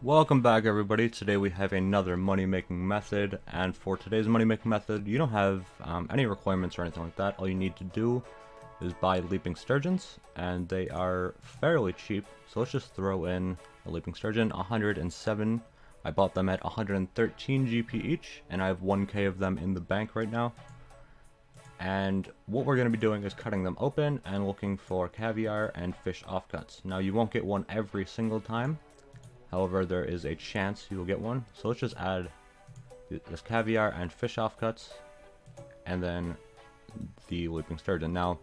Welcome back everybody. Today we have another money making method, and for today's money making method you don't have any requirements or anything like that. All you need to do is buy leaping sturgeons, and they are fairly cheap, so let's just throw in a leaping sturgeon. 107. I bought them at 113 GP each, and I have 1k of them in the bank right now. And what we're going to be doing is cutting them open and looking for caviar and fish offcuts. Now you won't get one every single time. However, there is a chance you will get one. So let's just add this caviar and fish offcuts, and then the leaping sturgeon. Now,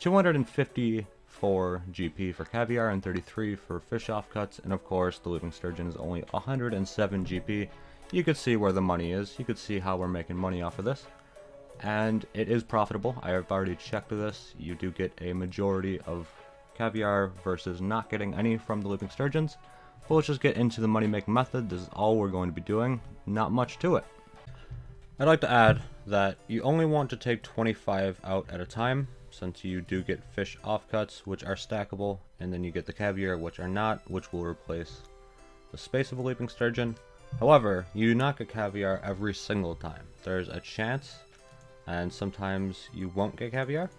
254 GP for caviar and 33 for fish offcuts, and of course the leaping sturgeon is only 107 GP. You could see where the money is. You could see how we're making money off of this, and it is profitable. I have already checked this. You do get a majority of caviar versus not getting any from the leaping sturgeons. But let's just get into the money making method. This is all we're going to be doing, not much to it. I'd like to add that you only want to take 25 out at a time, since you do get fish offcuts, which are stackable, and then you get the caviar, which are not, which will replace the space of a leaping sturgeon. However, you do not get caviar every single time. There's a chance, and sometimes you won't get caviar,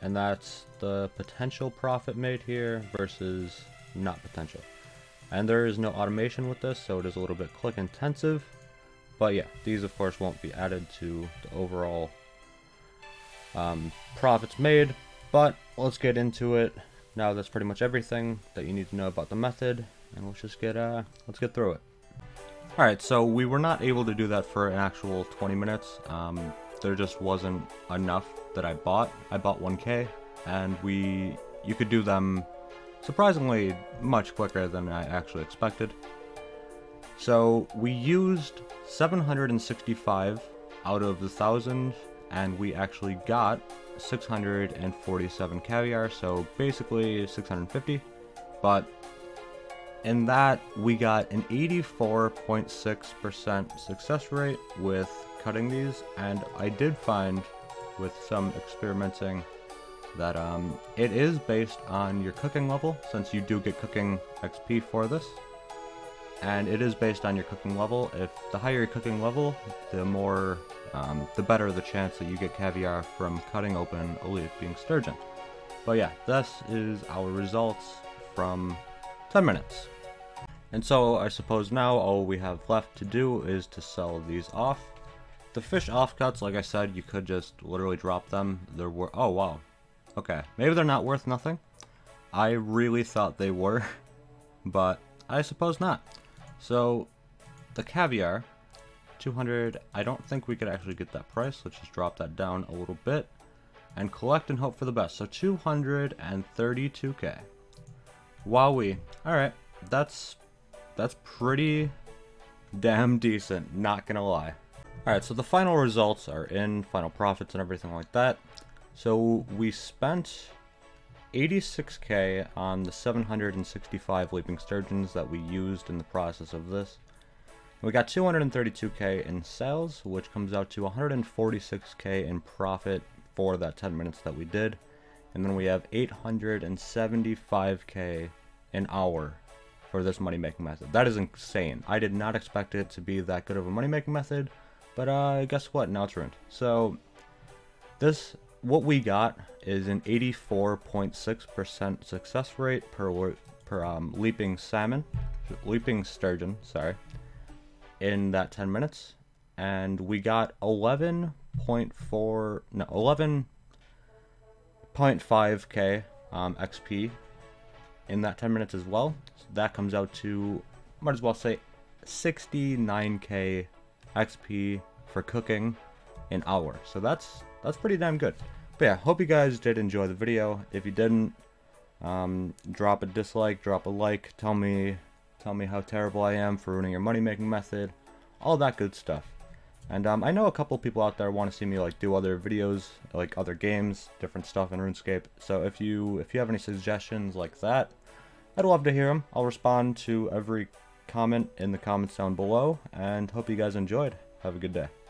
and that's the potential profit made here versus not potential. And there is no automation with this, so it is a little bit click intensive. But yeah, these of course won't be added to the overall profits made. But let's get into it. Now that's pretty much everything that you need to know about the method, and let's just get through it. All right, so we were not able to do that for an actual 20 minutes. There just wasn't enough that I bought. I bought 1k, and you could do them surprisingly much quicker than I actually expected. So we used 765 out of the 1,000, and we actually got 647 caviar, so basically 650. But in that, we got an 84.6% success rate with cutting these, and I did find with some experimenting that it is based on your cooking level, since you do get cooking XP for this, and it is based on your cooking level. If the higher your cooking level, the more the better the chance that you get caviar from cutting open a leaping sturgeon. But yeah, this is our results from 10 minutes. And so I suppose now all we have left to do is to sell these off. The fish offcuts, like I said, you could just literally drop them. There were, oh wow. Okay, maybe they're not worth nothing. I really thought they were, but I suppose not. So, the caviar, 200, I don't think we could actually get that price. Let's just drop that down a little bit and collect and hope for the best. So, 232k. Wowee. Alright, that's pretty damn decent, not gonna lie. Alright, so the final results are in, final profits and everything like that. So we spent 86k on the 765 leaping sturgeons that we used in the process of this. We got 232k in sales, which comes out to 146k in profit for that 10 minutes that we did. And then we have 875k an hour for this money-making method. That is insane. I did not expect it to be that good of a money-making method, but guess what? Now it's ruined. So this, what we got is an 84.6% success rate per leaping sturgeon, sorry, in that 10 minutes, and we got 11.5k XP in that 10 minutes as well. So that comes out to, might as well say, 69k XP for cooking an hour. So that's pretty damn good. But yeah, hope you guys did enjoy the video. If you didn't, drop a dislike, drop a like, tell me how terrible I am for ruining your money-making method, all that good stuff. And I know a couple people out there want to see me like do other videos, like other games, different stuff in RuneScape. So if you have any suggestions like that, I'd love to hear them. I'll respond to every comment in the comments down below, and hope you guys enjoyed. Have a good day.